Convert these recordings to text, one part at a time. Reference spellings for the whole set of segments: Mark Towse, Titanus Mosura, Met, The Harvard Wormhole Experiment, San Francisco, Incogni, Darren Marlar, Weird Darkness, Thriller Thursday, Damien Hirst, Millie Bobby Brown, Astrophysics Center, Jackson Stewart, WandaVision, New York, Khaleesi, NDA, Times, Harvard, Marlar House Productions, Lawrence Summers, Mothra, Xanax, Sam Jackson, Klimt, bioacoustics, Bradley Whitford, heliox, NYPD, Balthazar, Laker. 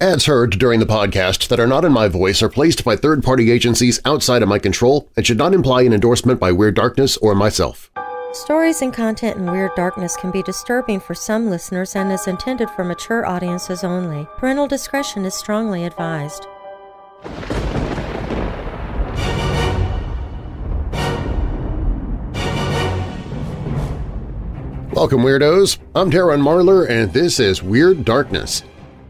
Ads heard during the podcast that are not in my voice are placed by third-party agencies outside of my control and should not imply an endorsement by Weird Darkness or myself. Stories and content in Weird Darkness can be disturbing for some listeners and is intended for mature audiences only. Parental discretion is strongly advised. Welcome, Weirdos! I'm Darren Marlar, and this is Weird Darkness.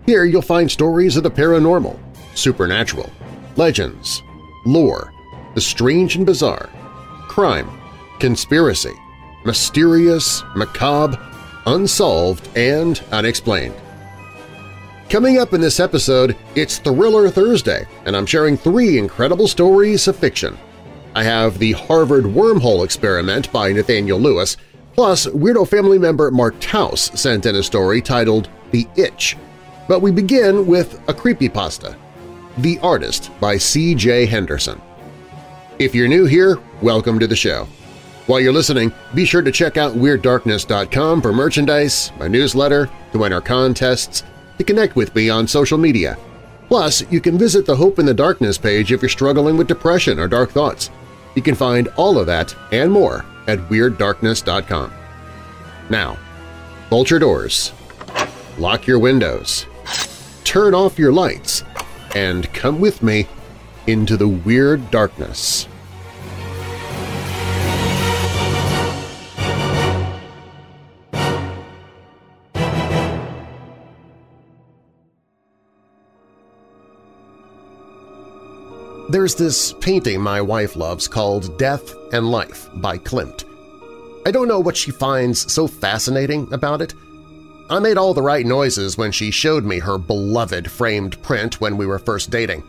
Here you'll find stories of the paranormal, supernatural, legends, lore, the strange and bizarre, crime, conspiracy, mysterious, macabre, unsolved, and unexplained. Coming up in this episode, it's Thriller Thursday, and I'm sharing three incredible stories of fiction. I have the Harvard Wormhole Experiment by Nathaniel Lewis, plus Weirdo family member Mark Towse sent in a story titled The Itch. But we begin with a creepypasta, The Artist by C.J. Henderson. If you're new here, welcome to the show. While you're listening, be sure to check out WeirdDarkness.com for merchandise, my newsletter, to win our contests, to connect with me on social media. Plus, you can visit the Hope in the Darkness page if you're struggling with depression or dark thoughts. You can find all of that and more at WeirdDarkness.com. Now, bolt your doors, lock your windows, turn off your lights, and come with me into the Weird Darkness. There's this painting my wife loves called Death and Life by Klimt. I don't know what she finds so fascinating about it. I made all the right noises when she showed me her beloved framed print when we were first dating,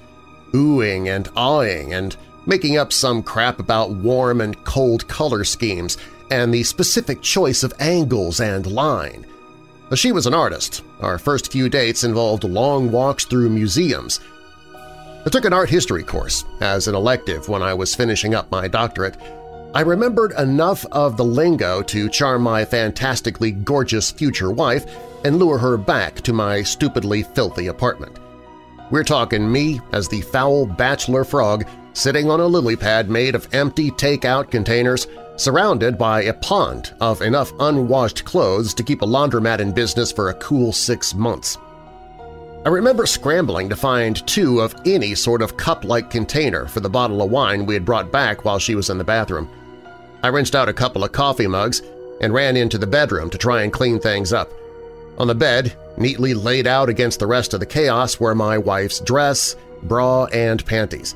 oohing and awing and making up some crap about warm and cold color schemes and the specific choice of angles and line. She was an artist. Our first few dates involved long walks through museums. I took an art history course as an elective when I was finishing up my doctorate. I remembered enough of the lingo to charm my fantastically gorgeous future wife and lure her back to my stupidly filthy apartment. We're talking me as the foul bachelor frog sitting on a lily pad made of empty take-out containers surrounded by a pond of enough unwashed clothes to keep a laundromat in business for a cool 6 months. I remember scrambling to find two of any sort of cup-like container for the bottle of wine we had brought back while she was in the bathroom. I rinsed out a couple of coffee mugs and ran into the bedroom to try and clean things up. On the bed, neatly laid out against the rest of the chaos, were my wife's dress, bra, and panties.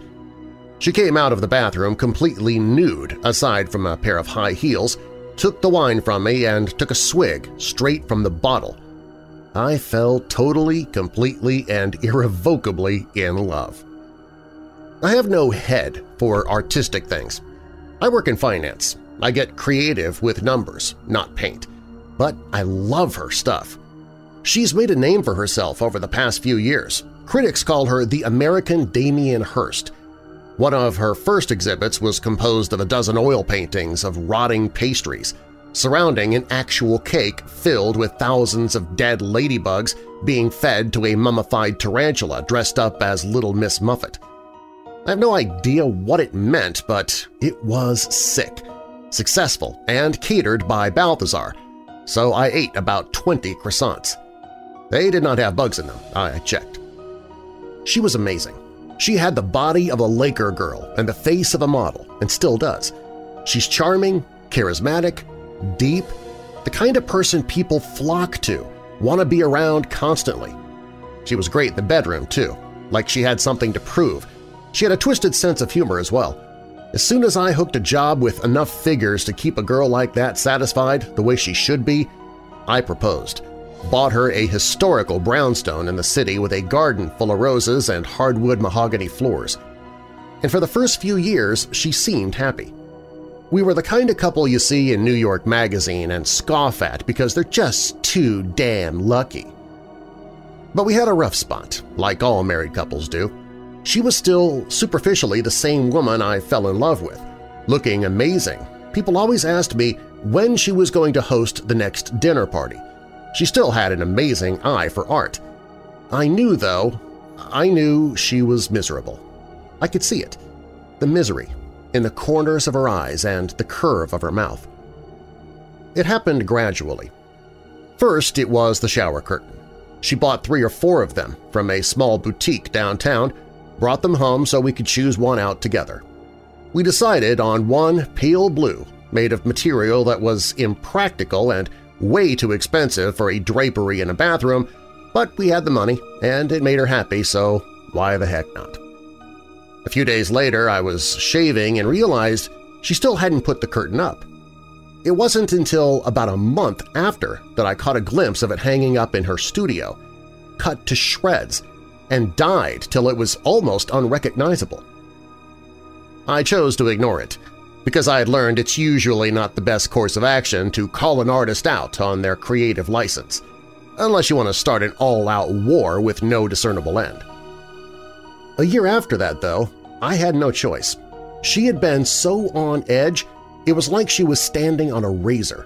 She came out of the bathroom completely nude, aside from a pair of high heels, took the wine from me, and took a swig straight from the bottle. I fell totally, completely, and irrevocably in love. I have no head for artistic things. I work in finance. I get creative with numbers, not paint. But I love her stuff. She's made a name for herself over the past few years. Critics call her the American Damien Hirst. One of her first exhibits was composed of a dozen oil paintings of rotting pastries, surrounding an actual cake filled with thousands of dead ladybugs being fed to a mummified tarantula dressed up as Little Miss Muffet. I have no idea what it meant, but it was sick, successful, and catered by Balthazar, so I ate about 20 croissants. They did not have bugs in them, I checked. She was amazing. She had the body of a Laker girl and the face of a model, and still does. She's charming, charismatic, deep, the kind of person people flock to, want to be around constantly. She was great in the bedroom, too, like she had something to prove. She had a twisted sense of humor as well. As soon as I hooked a job with enough figures to keep a girl like that satisfied the way she should be, I proposed, bought her a historical brownstone in the city with a garden full of roses and hardwood mahogany floors. And for the first few years, she seemed happy. We were the kind of couple you see in New York magazine and scoff at because they're just too damn lucky. But we had a rough spot, like all married couples do. She was still superficially the same woman I fell in love with, looking amazing. People always asked me when she was going to host the next dinner party. She still had an amazing eye for art. I knew, though, I knew she was miserable. I could see it, the misery, in the corners of her eyes and the curve of her mouth. It happened gradually. First, it was the shower curtain. She bought 3 or 4 of them from a small boutique downtown, brought them home so we could choose one out together. We decided on one pale blue, made of material that was impractical and way too expensive for a drapery in a bathroom, but we had the money and it made her happy, so why the heck not? A few days later, I was shaving and realized she still hadn't put the curtain up. It wasn't until about a month after that I caught a glimpse of it hanging up in her studio, cut to shreds, and dyed till it was almost unrecognizable. I chose to ignore it, because I had learned it's usually not the best course of action to call an artist out on their creative license, unless you want to start an all-out war with no discernible end. A year after that, though, I had no choice. She had been so on edge it was like she was standing on a razor.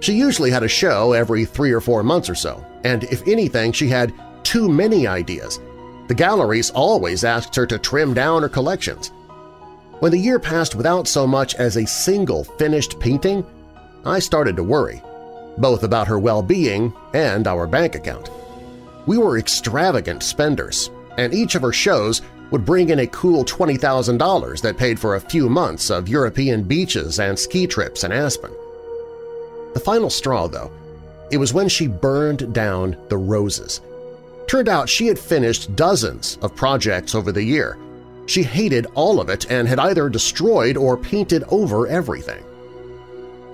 She usually had a show every 3 or 4 months or so, and if anything, she had too many ideas. The galleries always asked her to trim down her collections. When the year passed without so much as a single finished painting, I started to worry, both about her well-being and our bank account. We were extravagant spenders, and each of her shows would bring in a cool $20,000 that paid for a few months of European beaches and ski trips in Aspen. The final straw, though, it was when she burned down the roses. Turned out she had finished dozens of projects over the year. She hated all of it and had either destroyed or painted over everything.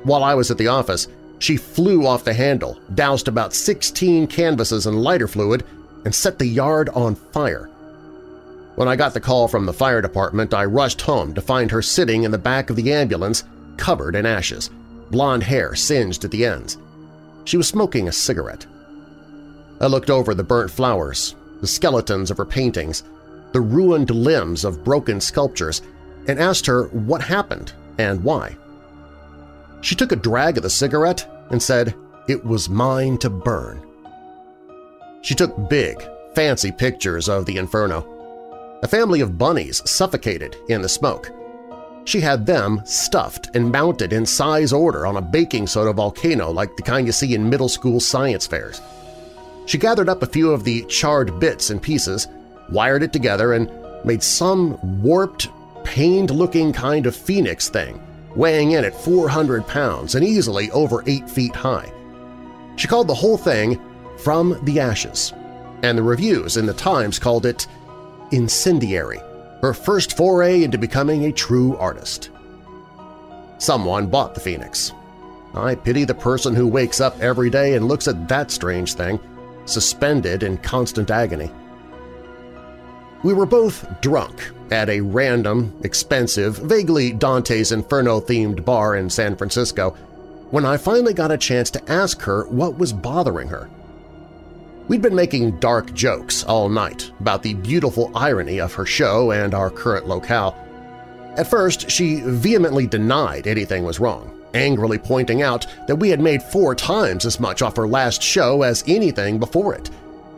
While I was at the office, she flew off the handle, doused about 16 canvases in lighter fluid, and set the yard on fire. When I got the call from the fire department, I rushed home to find her sitting in the back of the ambulance, covered in ashes, blonde hair singed at the ends. She was smoking a cigarette. I looked over the burnt flowers, the skeletons of her paintings, the ruined limbs of broken sculptures, and asked her what happened and why. She took a drag of the cigarette and said, "It was mine to burn." She took big, fancy pictures of the inferno. A family of bunnies suffocated in the smoke. She had them stuffed and mounted in size order on a baking soda volcano like the kind you see in middle school science fairs. She gathered up a few of the charred bits and pieces, wired it together, and made some warped, pained-looking kind of phoenix thing, weighing in at 400 pounds and easily over 8 feet high. She called the whole thing From the Ashes, and the reviews in the Times called it incendiary, her first foray into becoming a true artist. Someone bought the phoenix. I pity the person who wakes up every day and looks at that strange thing, suspended in constant agony. We were both drunk at a random, expensive, vaguely Dante's Inferno-themed bar in San Francisco when I finally got a chance to ask her what was bothering her. We'd been making dark jokes all night about the beautiful irony of her show and our current locale. At first, she vehemently denied anything was wrong, angrily pointing out that we had made 4 times as much off her last show as anything before it,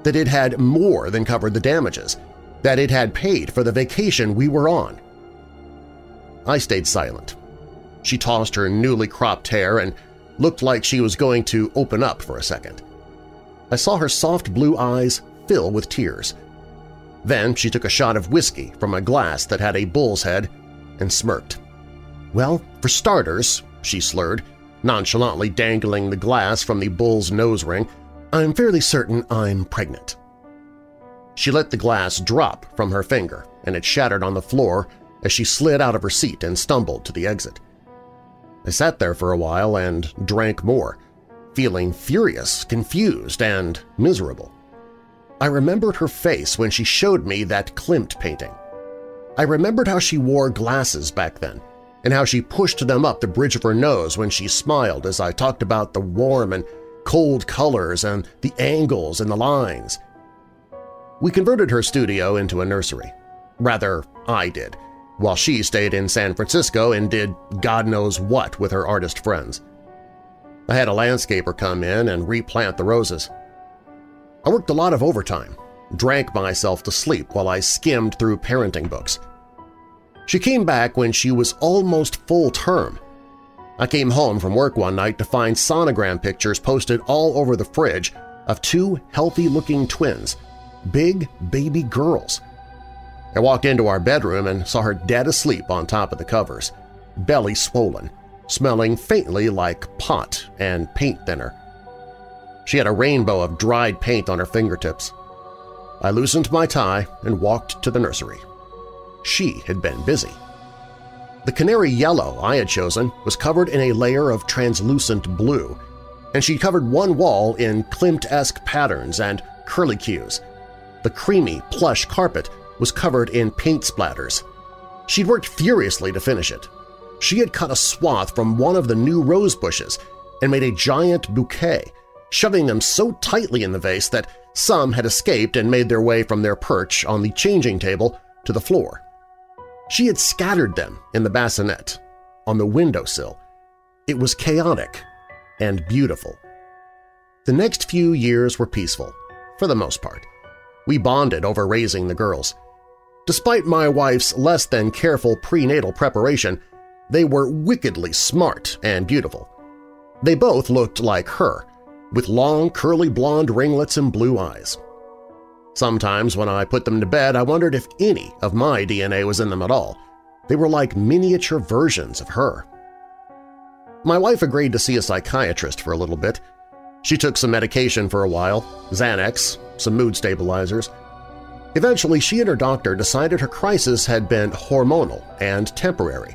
that it had more than covered the damages, that it had paid for the vacation we were on. I stayed silent. She tossed her newly cropped hair and looked like she was going to open up for a second. I saw her soft blue eyes fill with tears. Then she took a shot of whiskey from a glass that had a bull's head and smirked. "Well, for starters," she slurred, nonchalantly dangling the glass from the bull's nose ring, "I'm fairly certain I'm pregnant." She let the glass drop from her finger, and it shattered on the floor as she slid out of her seat and stumbled to the exit. I sat there for a while and drank more, feeling furious, confused, and miserable. I remembered her face when she showed me that Klimt painting. I remembered how she wore glasses back then and how she pushed them up the bridge of her nose when she smiled as I talked about the warm and cold colors and the angles and the lines. We converted her studio into a nursery. Rather, I did, while she stayed in San Francisco and did God knows what with her artist friends. I had a landscaper come in and replant the roses. I worked a lot of overtime, drank myself to sleep while I skimmed through parenting books. She came back when she was almost full term. I came home from work one night to find sonogram pictures posted all over the fridge of two healthy-looking twins, big baby girls. I walked into our bedroom and saw her dead asleep on top of the covers, belly swollen, smelling faintly like pot and paint thinner. She had a rainbow of dried paint on her fingertips. I loosened my tie and walked to the nursery. She had been busy. The canary yellow I had chosen was covered in a layer of translucent blue, and she covered one wall in Klimt-esque patterns and curlicues. The creamy, plush carpet was covered in paint splatters. She'd worked furiously to finish it. She had cut a swath from one of the new rose bushes and made a giant bouquet, shoving them so tightly in the vase that some had escaped and made their way from their perch on the changing table to the floor. She had scattered them in the bassinet, on the windowsill. It was chaotic and beautiful. The next few years were peaceful, for the most part. We bonded over raising the girls. Despite my wife's less than careful prenatal preparation, they were wickedly smart and beautiful. They both looked like her, with long, curly blonde ringlets and blue eyes. Sometimes when I put them to bed, I wondered if any of my DNA was in them at all. They were like miniature versions of her. My wife agreed to see a psychiatrist for a little bit. She took some medication for a while, Xanax, some mood stabilizers. Eventually, she and her doctor decided her crisis had been hormonal and temporary.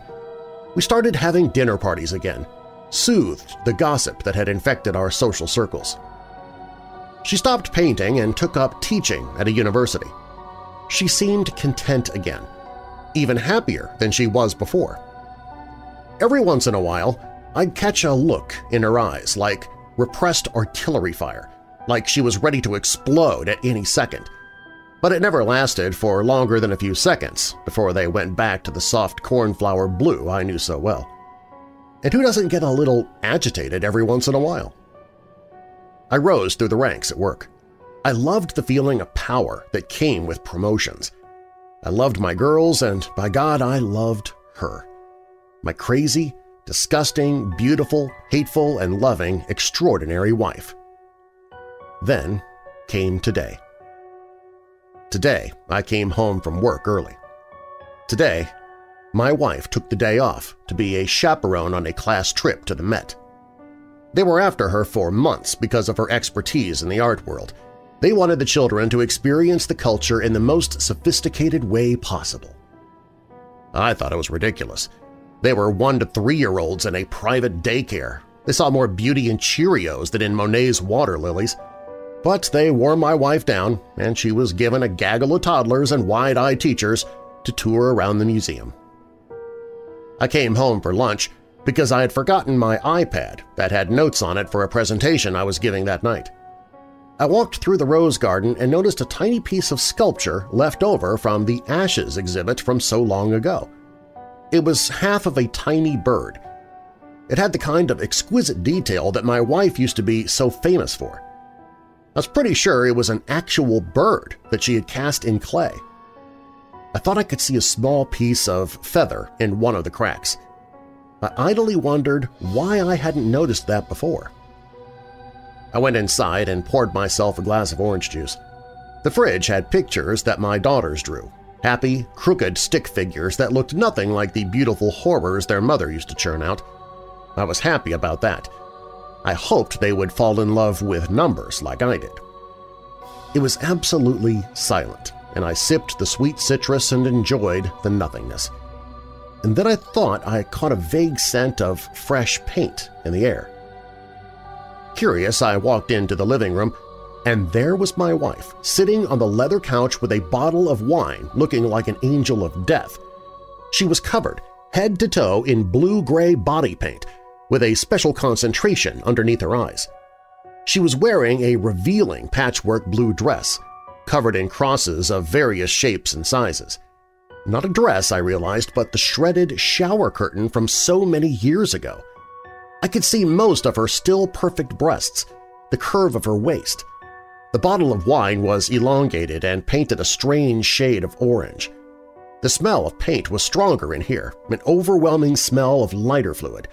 We started having dinner parties again, soothed the gossip that had infected our social circles. She stopped painting and took up teaching at a university. She seemed content again, even happier than she was before. Every once in a while, I'd catch a look in her eyes like repressed artillery fire, like she was ready to explode at any second. But it never lasted for longer than a few seconds before they went back to the soft cornflower blue I knew so well. And who doesn't get a little agitated every once in a while? I rose through the ranks at work. I loved the feeling of power that came with promotions. I loved my girls, and by God, I loved her. My crazy, disgusting, beautiful, hateful, and loving, extraordinary wife. Then came today. Today, I came home from work early. Today, my wife took the day off to be a chaperone on a class trip to the Met. They were after her for months because of her expertise in the art world. They wanted the children to experience the culture in the most sophisticated way possible. I thought it was ridiculous. They were 1- to 3-year-olds in a private daycare. They saw more beauty in Cheerios than in Monet's water lilies. But they wore my wife down, and she was given a gaggle of toddlers and wide-eyed teachers to tour around the museum. I came home for lunch because I had forgotten my iPad that had notes on it for a presentation I was giving that night. I walked through the rose garden and noticed a tiny piece of sculpture left over from the ashes exhibit from so long ago. It was half of a tiny bird. It had the kind of exquisite detail that my wife used to be so famous for. I was pretty sure it was an actual bird that she had cast in clay. I thought I could see a small piece of feather in one of the cracks. I idly wondered why I hadn't noticed that before. I went inside and poured myself a glass of orange juice. The fridge had pictures that my daughters drew, happy, crooked stick figures that looked nothing like the beautiful horrors their mother used to churn out. I was happy about that. I hoped they would fall in love with numbers like I did. It was absolutely silent, and I sipped the sweet citrus and enjoyed the nothingness. And then I thought I caught a vague scent of fresh paint in the air. Curious, I walked into the living room, and there was my wife, sitting on the leather couch with a bottle of wine looking like an angel of death. She was covered, head to toe, in blue-gray body paint, with a special concentration underneath her eyes. She was wearing a revealing patchwork blue dress, covered in crosses of various shapes and sizes. Not a dress, I realized, but the shredded shower curtain from so many years ago. I could see most of her still perfect breasts, the curve of her waist, The bottle of wine was elongated and painted a strange shade of orange. The smell of paint was stronger in here, an overwhelming smell of lighter fluid,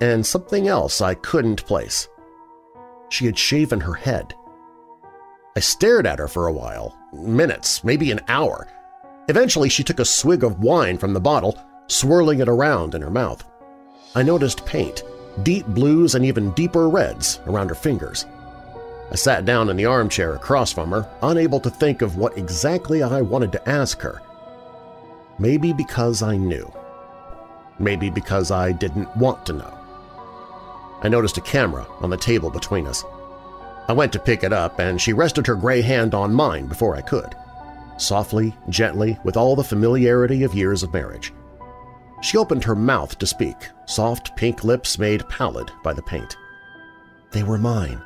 and something else I couldn't place. She had shaven her head. I stared at her for a while, minutes, maybe an hour. Eventually she took a swig of wine from the bottle, swirling it around in her mouth. I noticed paint, deep blues and even deeper reds, around her fingers. I sat down in the armchair across from her, unable to think of what exactly I wanted to ask her. Maybe because I knew. Maybe because I didn't want to know. I noticed a camera on the table between us. I went to pick it up, and she rested her gray hand on mine before I could, softly, gently, with all the familiarity of years of marriage. She opened her mouth to speak, soft pink lips made pallid by the paint. They were mine.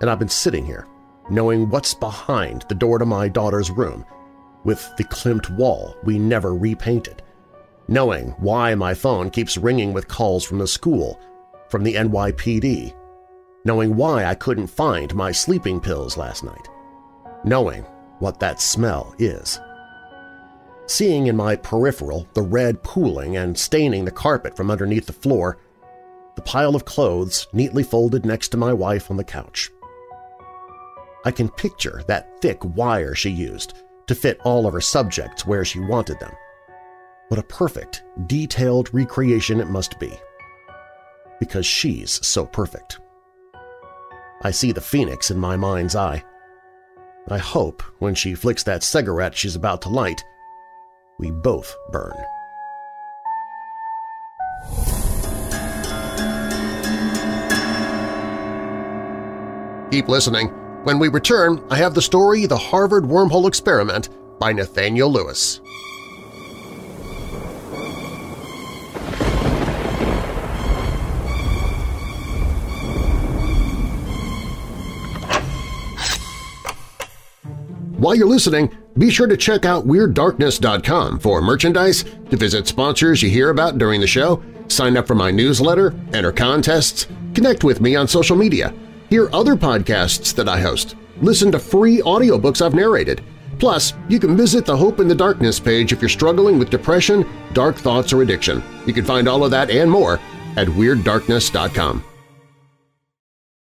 And I've been sitting here, knowing what's behind the door to my daughter's room, with the Klimt wall we never repainted, knowing why my phone keeps ringing with calls from the school, from the NYPD, knowing why I couldn't find my sleeping pills last night, knowing what that smell is. Seeing in my peripheral the red pooling and staining the carpet from underneath the floor, the pile of clothes neatly folded next to my wife on the couch. I can picture that thick wire she used to fit all of her subjects where she wanted them. What a perfect, detailed recreation it must be. Because she's so perfect. I see the phoenix in my mind's eye. I hope when she flicks that cigarette she's about to light, we both burn. Keep listening. When we return, I have the story The Harvard Wormhole Experiment by Nathaniel Lewis. While you're listening, be sure to check out WeirdDarkness.com for merchandise, to visit sponsors you hear about during the show, sign up for my newsletter, enter contests, connect with me on social media, hear other podcasts that I host, listen to free audiobooks I've narrated. Plus, you can visit the Hope in the Darkness page if you're struggling with depression, dark thoughts, or addiction. You can find all of that and more at WeirdDarkness.com.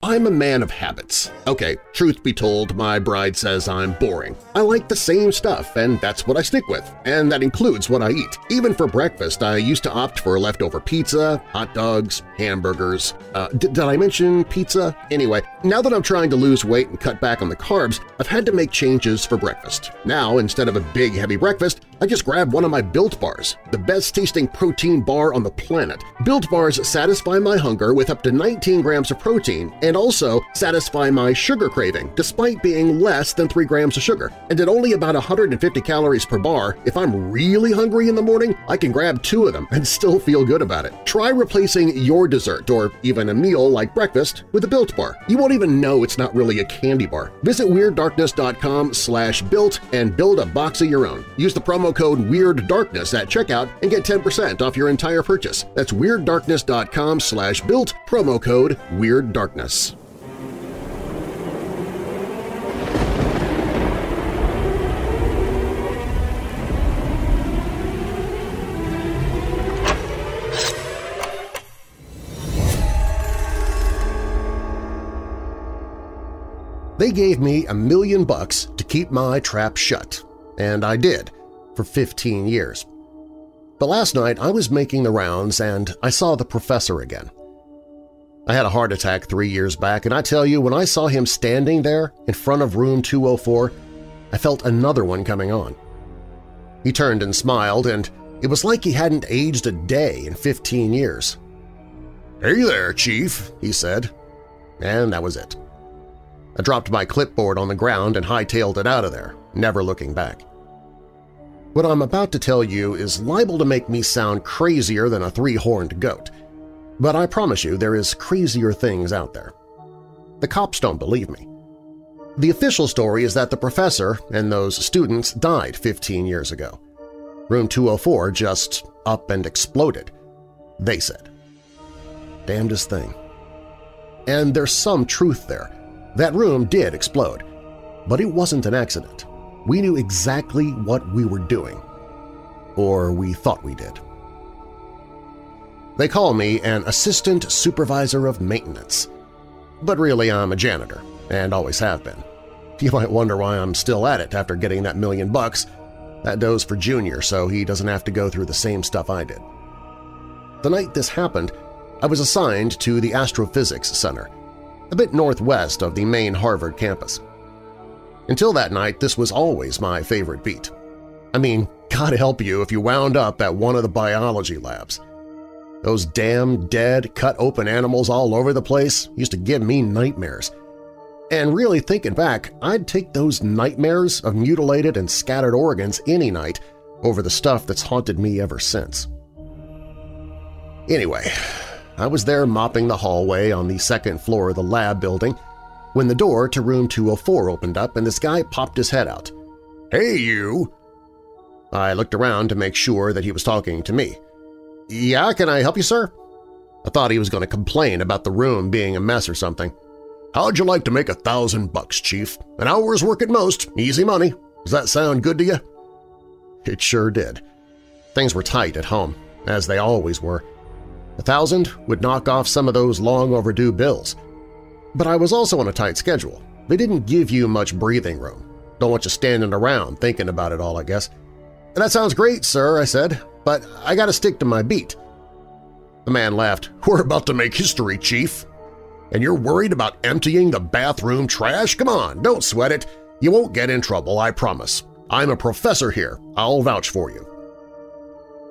I'm a man of habits. Okay, truth be told, my bride says I'm boring. I like the same stuff, and that's what I stick with, and that includes what I eat. Even for breakfast, I used to opt for leftover pizza, hot dogs, hamburgers. Did I mention pizza? Anyway, now that I'm trying to lose weight and cut back on the carbs, I've had to make changes for breakfast. Now, instead of a big, heavy breakfast, I just grab one of my Built Bars, the best-tasting protein bar on the planet. Built Bars satisfy my hunger with up to 19 grams of protein and also satisfy my sugar craving, despite being less than 3 grams of sugar. And at only about 150 calories per bar, if I'm really hungry in the morning, I can grab 2 of them and still feel good about it. Try replacing your dessert or even a meal like breakfast with a Built Bar. You won't even know it's not really a candy bar. Visit WeirdDarkness.com/built and build a box of your own. Use the promo code WeirdDarkness at checkout and get 10% off your entire purchase. That's WeirdDarkness.com/built, promo code WeirdDarkness. They gave me $1 million to keep my trap shut, and I did. For 15 years. But last night I was making the rounds and I saw the professor again. I had a heart attack 3 years back, and I tell you, when I saw him standing there in front of room 204, I felt another one coming on. He turned and smiled, and it was like he hadn't aged a day in 15 years. "Hey there, Chief," he said, and that was it. I dropped my clipboard on the ground and hightailed it out of there, never looking back. What I'm about to tell you is liable to make me sound crazier than a three-horned goat, but I promise you there is crazier things out there. The cops don't believe me. The official story is that the professor and those students died 15 years ago. Room 204 just up and exploded, they said. Damnedest thing. And there's some truth there, That room did explode, but it wasn't an accident. We knew exactly what we were doing. Or we thought we did. They call me an assistant supervisor of maintenance. But really, I'm a janitor, and always have been. You might wonder why I'm still at it after getting that $1 million. That does for Junior, so he doesn't have to go through the same stuff I did. The night this happened, I was assigned to the Astrophysics Center, a bit northwest of the main Harvard campus. Until that night, this was always my favorite beat. I mean, God help you if you wound up at one of the biology labs. Those damn dead, cut-open animals all over the place used to give me nightmares. And really thinking back, I'd take those nightmares of mutilated and scattered organs any night over the stuff that's haunted me ever since. Anyway, I was there mopping the hallway on the second floor of the lab building when the door to room 204 opened up and this guy popped his head out. "Hey, you!" I looked around to make sure that he was talking to me. "Yeah, can I help you, sir?" I thought he was going to complain about the room being a mess or something. "How'd you like to make $1,000 bucks, Chief? An hour's work at most, easy money. Does that sound good to you?" It sure did. Things were tight at home, as they always were. $1,000 would knock off some of those long overdue bills. But I was also on a tight schedule. They didn't give you much breathing room. Don't want you standing around thinking about it all, I guess. "That sounds great, sir," I said, "but I gotta stick to my beat." The man laughed. "We're about to make history, Chief. And you're worried about emptying the bathroom trash? Come on, don't sweat it. You won't get in trouble, I promise. I'm a professor here. I'll vouch for you."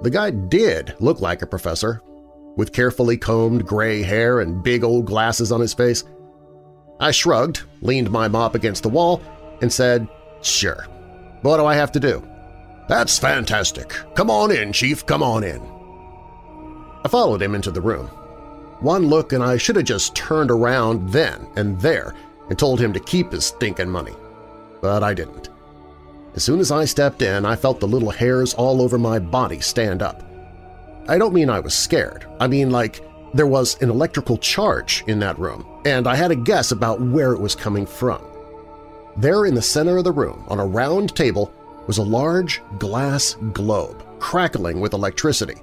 The guy did look like a professor, with carefully combed gray hair and big old glasses on his face. I shrugged, leaned my mop against the wall, and said, "Sure. What do I have to do?" "That's fantastic. Come on in, Chief, come on in." I followed him into the room. One look and I should have just turned around then and there and told him to keep his stinking money. But I didn't. As soon as I stepped in, I felt the little hairs all over my body stand up. I don't mean I was scared. I mean, like, there was an electrical charge in that room, and I had a guess about where it was coming from. There in the center of the room, on a round table, was a large glass globe crackling with electricity,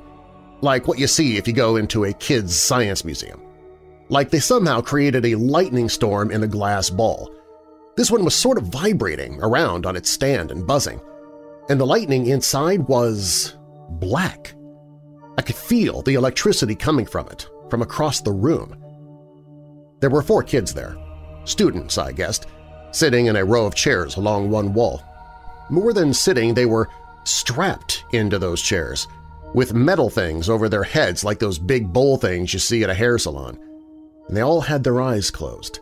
like what you see if you go into a kid's science museum. Like they somehow created a lightning storm in a glass ball. This one was sort of vibrating around on its stand and buzzing, and the lightning inside was black. I could feel the electricity coming from it, from across the room. There were 4 kids there, students, I guessed, sitting in a row of chairs along one wall. More than sitting, they were strapped into those chairs, with metal things over their heads like those big bowl things you see at a hair salon. And they all had their eyes closed.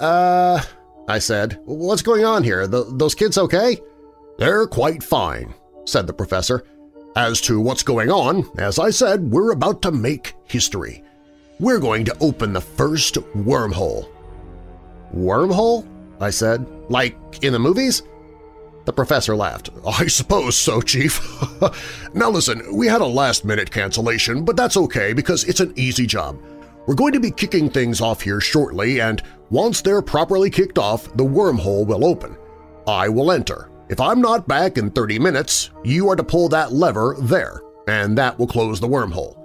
I said, "What's going on here? Those kids okay?" "They're quite fine," said the professor. "As to what's going on, as I said, we're about to make history. We're going to open the first wormhole." "Wormhole?" I said. "Like in the movies?" The professor laughed. "I suppose so, Chief. Now listen, we had a last-minute cancellation, but that's okay because it's an easy job. We're going to be kicking things off here shortly, and once they're properly kicked off, the wormhole will open. I will enter. If I'm not back in 30 minutes, you are to pull that lever there, and that will close the wormhole."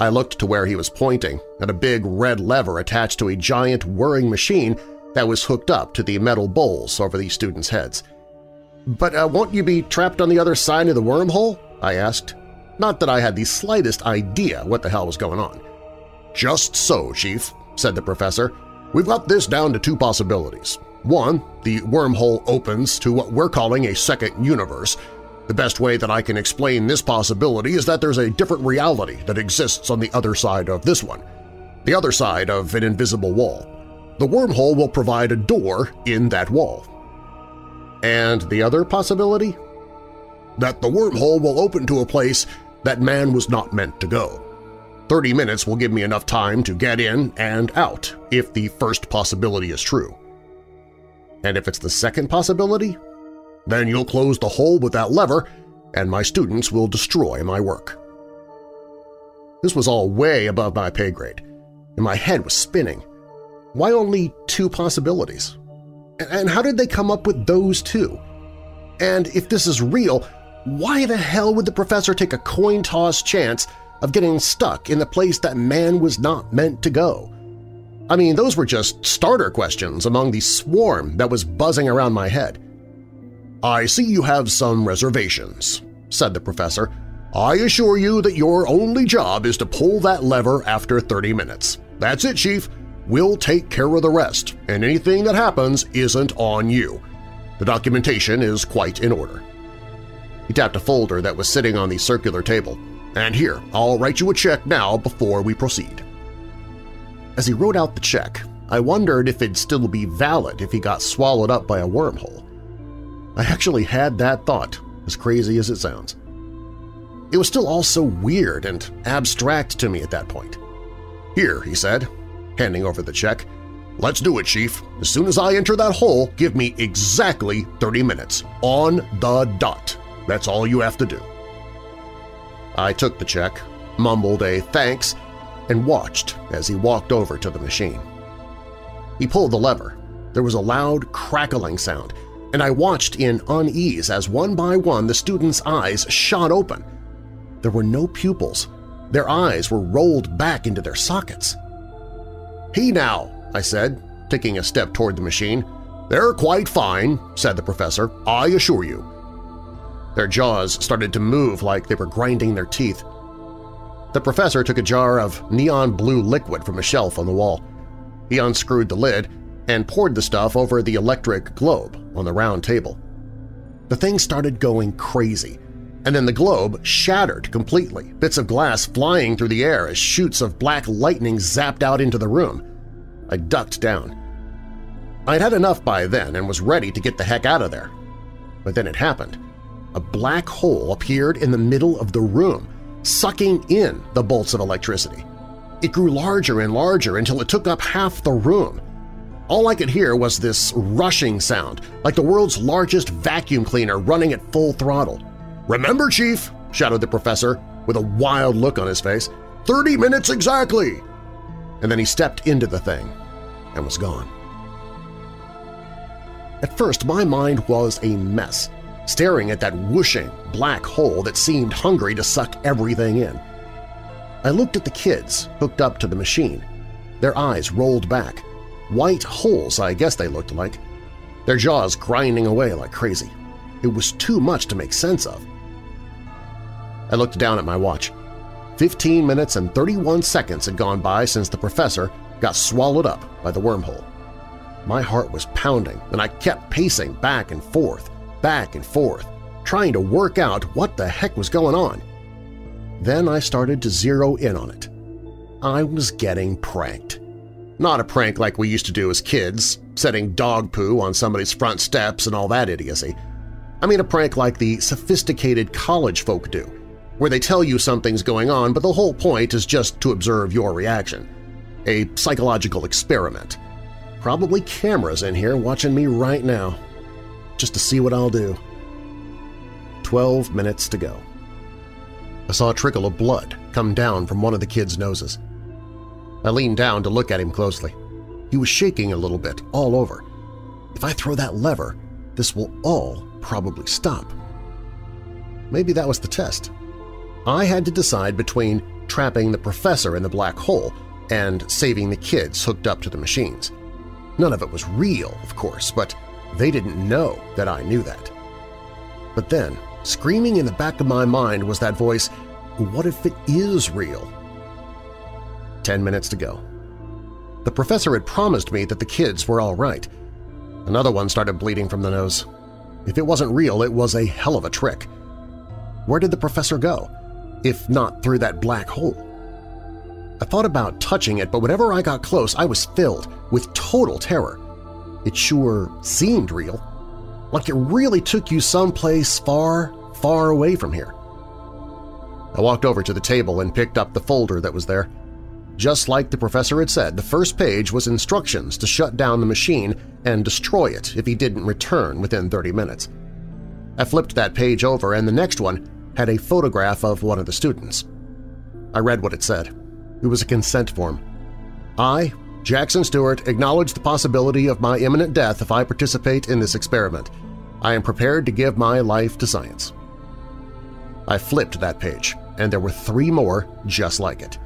I looked to where he was pointing, at a big red lever attached to a giant whirring machine that was hooked up to the metal bowls over the students' heads. "But won't you be trapped on the other side of the wormhole?" I asked. Not that I had the slightest idea what the hell was going on. "Just so, Chief," said the professor. "We've got this down to 2 possibilities. One, the wormhole opens to what we're calling a second universe. The best way that I can explain this possibility is that there's a different reality that exists on the other side of this one, the other side of an invisible wall. The wormhole will provide a door in that wall." "And the other possibility?" "That the wormhole will open to a place that man was not meant to go. 30 minutes will give me enough time to get in and out, if the first possibility is true." "And if it's the second possibility?" "Then you'll close the hole with that lever, and my students will destroy my work." This was all way above my pay grade, and my head was spinning. Why only two possibilities? And how did they come up with those two? And if this is real, why the hell would the professor take a coin-toss chance of getting stuck in the place that man was not meant to go? I mean, those were just starter questions among the swarm that was buzzing around my head. "I see you have some reservations," said the professor. "I assure you that your only job is to pull that lever after 30 minutes. That's it, Chief. We'll take care of the rest, and anything that happens isn't on you. The documentation is quite in order." He tapped a folder that was sitting on the circular table. "And here, I'll write you a check now before we proceed." As he wrote out the check, I wondered if it'd still be valid if he got swallowed up by a wormhole. I actually had that thought, as crazy as it sounds. It was still all so weird and abstract to me at that point. "Here," he said, handing over the check. "Let's do it, Chief. As soon as I enter that hole, give me exactly 30 minutes, on the dot. That's all you have to do." I took the check, mumbled a thanks, and watched as he walked over to the machine. He pulled the lever. There was a loud crackling sound, and I watched in unease as one by one the students' eyes shot open. There were no pupils. Their eyes were rolled back into their sockets. "He now," I said, taking a step toward the machine. "They're quite fine," said the professor, "I assure you." Their jaws started to move like they were grinding their teeth. The professor took a jar of neon blue liquid from a shelf on the wall. He unscrewed the lid and poured the stuff over the electric globe on the round table. The thing started going crazy, and then the globe shattered completely, bits of glass flying through the air as shoots of black lightning zapped out into the room. I ducked down. I'd had enough by then and was ready to get the heck out of there. But then it happened. A black hole appeared in the middle of the room, sucking in the bolts of electricity. It grew larger and larger until it took up half the room. All I could hear was this rushing sound, like the world's largest vacuum cleaner running at full throttle. "Remember, Chief," shouted the professor with a wild look on his face, "30 minutes exactly!" And then he stepped into the thing and was gone. At first, my mind was a mess, staring at that whooshing black hole that seemed hungry to suck everything in. I looked at the kids hooked up to the machine. Their eyes rolled back. White holes, I guess they looked like. Their jaws grinding away like crazy. It was too much to make sense of. I looked down at my watch. 15 minutes and 31 seconds had gone by since the professor got swallowed up by the wormhole. My heart was pounding, and I kept pacing back and forth, trying to work out what the heck was going on. Then I started to zero in on it. I was getting pranked. Not a prank like we used to do as kids, setting dog poo on somebody's front steps and all that idiocy. I mean a prank like the sophisticated college folk do, where they tell you something's going on but the whole point is just to observe your reaction. A psychological experiment. Probably cameras in here watching me right now, just to see what I'll do. 12 minutes to go. I saw a trickle of blood come down from one of the kids' noses. I leaned down to look at him closely. He was shaking a little bit all over. If I throw that lever, this will all probably stop. Maybe that was the test. I had to decide between trapping the professor in the black hole and saving the kids hooked up to the machines. None of it was real, of course, but they didn't know that I knew that. But then, screaming in the back of my mind was that voice, "What if it is real?" 10 minutes to go. The professor had promised me that the kids were all right. Another one started bleeding from the nose. If it wasn't real, it was a hell of a trick. Where did the professor go, if not through that black hole? I thought about touching it, but whenever I got close, I was filled with total terror. It sure seemed real, like it really took you someplace far, far away from here. I walked over to the table and picked up the folder that was there. Just like the professor had said, the first page was instructions to shut down the machine and destroy it if he didn't return within 30 minutes. I flipped that page over, and the next one had a photograph of one of the students. I read what it said. It was a consent form. I Jackson Stewart acknowledged the possibility of my imminent death if I participate in this experiment. I am prepared to give my life to science. I flipped that page, and there were three more just like it.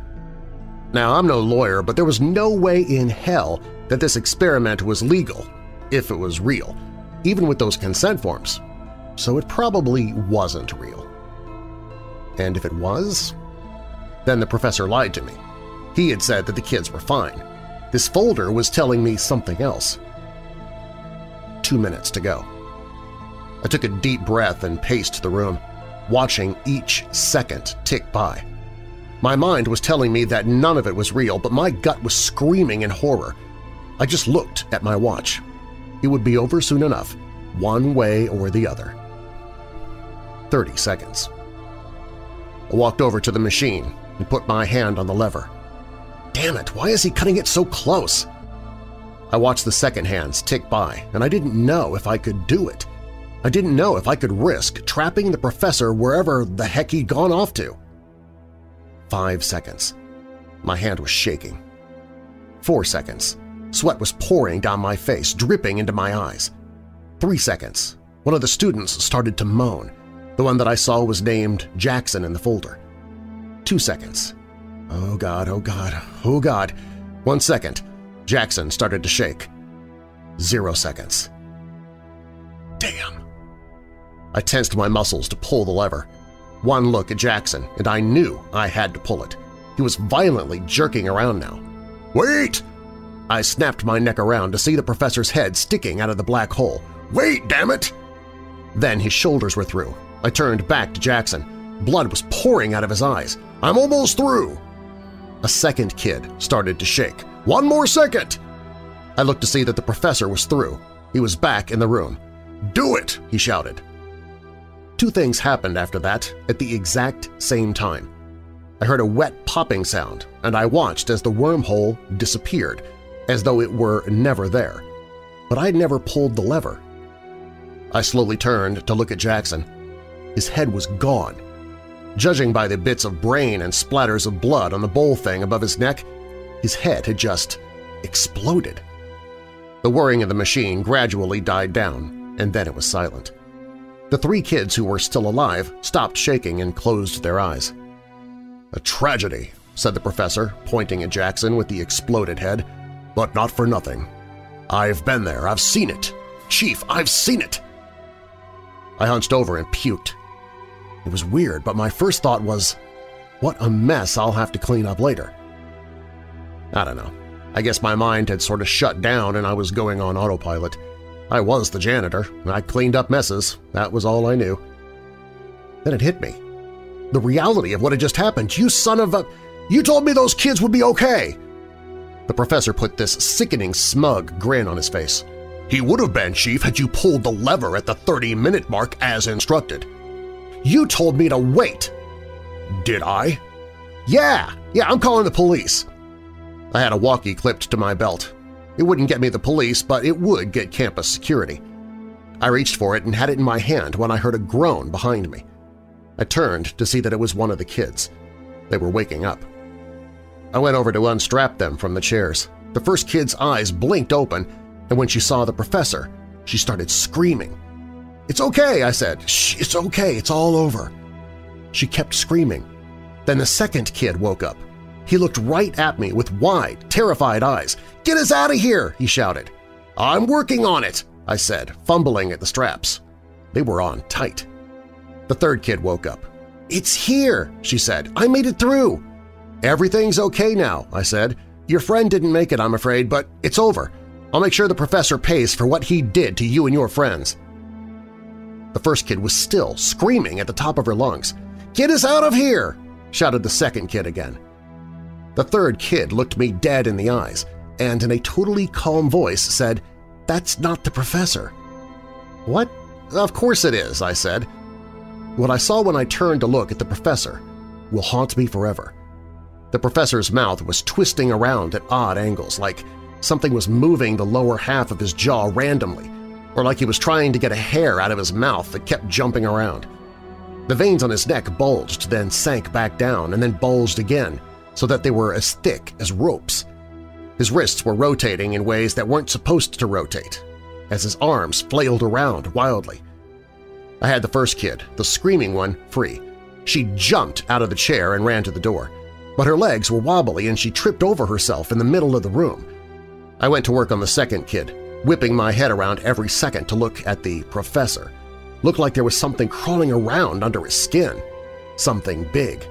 Now, I'm no lawyer, but there was no way in hell that this experiment was legal, if it was real, even with those consent forms. So it probably wasn't real. And if it was? Then the professor lied to me. He had said that the kids were fine. This folder was telling me something else. 2 minutes to go. I took a deep breath and paced the room, watching each second tick by. My mind was telling me that none of it was real, but my gut was screaming in horror. I just looked at my watch. It would be over soon enough, one way or the other. 30 seconds. I walked over to the machine and put my hand on the lever. Damn it, why is he cutting it so close? I watched the second hands tick by, and I didn't know if I could do it. I didn't know if I could risk trapping the professor wherever the heck he'd gone off to. 5 seconds. My hand was shaking. 4 seconds. Sweat was pouring down my face, dripping into my eyes. 3 seconds. One of the students started to moan. The one that I saw was named Jackson in the folder. 2 seconds. Oh God, oh God, oh God. 1 second. Jackson started to shake. 0 seconds. Damn. I tensed my muscles to pull the lever. One look at Jackson, and I knew I had to pull it. He was violently jerking around now. Wait! I snapped my neck around to see the professor's head sticking out of the black hole. Wait, damn it! Then his shoulders were through. I turned back to Jackson. Blood was pouring out of his eyes. I'm almost through! A second kid started to shake. One more second! I looked to see that the professor was through. He was back in the room. Do it! He shouted. Two things happened after that at the exact same time. I heard a wet popping sound, and I watched as the wormhole disappeared, as though it were never there. But I'd never pulled the lever. I slowly turned to look at Jackson. His head was gone. Judging by the bits of brain and splatters of blood on the bowl thing above his neck, his head had just exploded. The whirring of the machine gradually died down, and then it was silent. The three kids who were still alive stopped shaking and closed their eyes. "A tragedy," said the professor, pointing at Jackson with the exploded head, "but not for nothing. I've been there. I've seen it. Chief, I've seen it." I hunched over and puked. It was weird, but my first thought was, what a mess I'll have to clean up later. I don't know. I guess my mind had sort of shut down and I was going on autopilot. I was the janitor, and I cleaned up messes. That was all I knew. Then it hit me. The reality of what had just happened. You son of a... You told me those kids would be okay! The professor put this sickening, smug grin on his face. He would have been, Chief, had you pulled the lever at the 30-minute mark as instructed. You told me to wait! Did I? Yeah, I'm calling the police. I had a walkie clipped to my belt. It wouldn't get me the police, but it would get campus security. I reached for it and had it in my hand when I heard a groan behind me. I turned to see that it was one of the kids. They were waking up. I went over to unstrap them from the chairs. The first kid's eyes blinked open, and when she saw the professor, she started screaming. "It's okay," I said. "Shh, it's okay, it's all over." She kept screaming. Then the second kid woke up. He looked right at me with wide, terrified eyes. "Get us out of here!" he shouted. "I'm working on it," I said, fumbling at the straps. They were on tight. The third kid woke up. "It's here," she said. "I made it through." "Everything's okay now," I said. "Your friend didn't make it, I'm afraid, but it's over. I'll make sure the professor pays for what he did to you and your friends." The first kid was still screaming at the top of her lungs. "Get us out of here!" shouted the second kid again. The third kid looked me dead in the eyes and in a totally calm voice said, "That's not the professor." "What?" "Of course it is," I said. What I saw when I turned to look at the professor will haunt me forever. The professor's mouth was twisting around at odd angles, like something was moving the lower half of his jaw randomly, or like he was trying to get a hair out of his mouth that kept jumping around. The veins on his neck bulged, then sank back down, and then bulged again, so that they were as thick as ropes. His wrists were rotating in ways that weren't supposed to rotate, as his arms flailed around wildly. I had the first kid, the screaming one, free. She jumped out of the chair and ran to the door, but her legs were wobbly and she tripped over herself in the middle of the room. I went to work on the second kid, whipping my head around every second to look at the professor. Looked like there was something crawling around under his skin. Something big.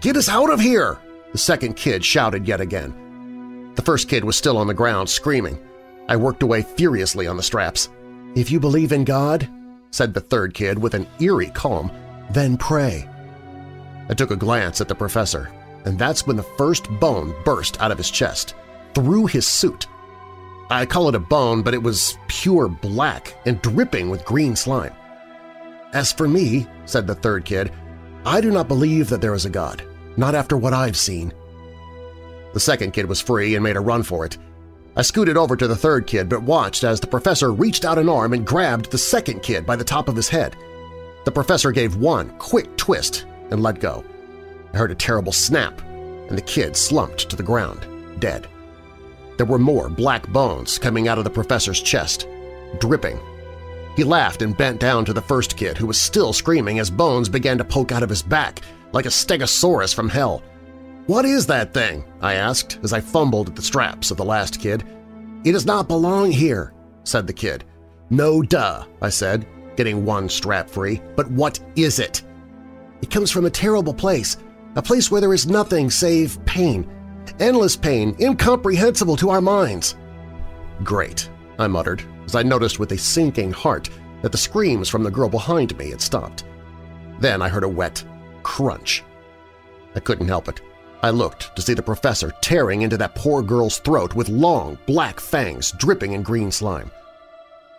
"Get us out of here!" the second kid shouted yet again. The first kid was still on the ground screaming. I worked away furiously on the straps. "If you believe in God," said the third kid with an eerie calm, "then pray." I took a glance at the professor, and that's when the first bone burst out of his chest, through his suit. I call it a bone, but it was pure black and dripping with green slime. "As for me," said the third kid, "I do not believe that there is a God, not after what I've seen." The second kid was free and made a run for it. I scooted over to the third kid but watched as the professor reached out an arm and grabbed the second kid by the top of his head. The professor gave one quick twist and let go. I heard a terrible snap, and the kid slumped to the ground, dead. There were more black bones coming out of the professor's chest, dripping. He laughed and bent down to the first kid, who was still screaming as bones began to poke out of his back, like a stegosaurus from hell. "What is that thing?" I asked as I fumbled at the straps of the last kid. "It does not belong here," said the kid. "No duh," I said, getting one strap free. "But what is it?" "It comes from a terrible place, a place where there is nothing save pain. Endless pain, incomprehensible to our minds." "Great," I muttered, as I noticed with a sinking heart that the screams from the girl behind me had stopped. Then I heard a wet crunch. I couldn't help it. I looked to see the professor tearing into that poor girl's throat with long, black fangs dripping in green slime.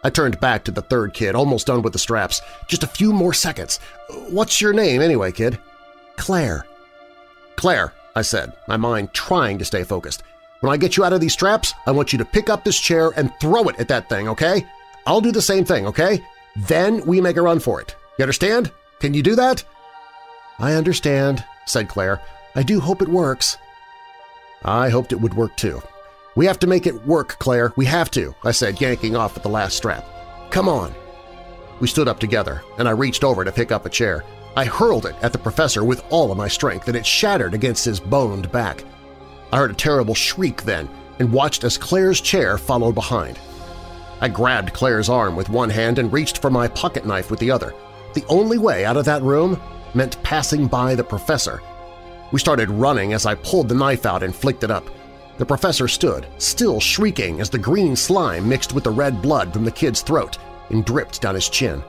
I turned back to the third kid, almost done with the straps. "Just a few more seconds. What's your name anyway, kid?" "Claire." "Claire," I said, my mind trying to stay focused. "When I get you out of these straps, I want you to pick up this chair and throw it at that thing, okay? I'll do the same thing, okay? Then we make a run for it. You understand? Can you do that?" "I understand," said Claire. "I do hope it works." I hoped it would work too. "We have to make it work, Claire. We have to," I said, yanking off at the last strap. "Come on." We stood up together, and I reached over to pick up a chair. I hurled it at the professor with all of my strength, and it shattered against his boned back. I heard a terrible shriek then and watched as Claire's chair followed behind. I grabbed Claire's arm with one hand and reached for my pocket knife with the other. The only way out of that room meant passing by the professor. We started running as I pulled the knife out and flicked it up. The professor stood, still shrieking as the green slime mixed with the red blood from the kid's throat and dripped down his chin.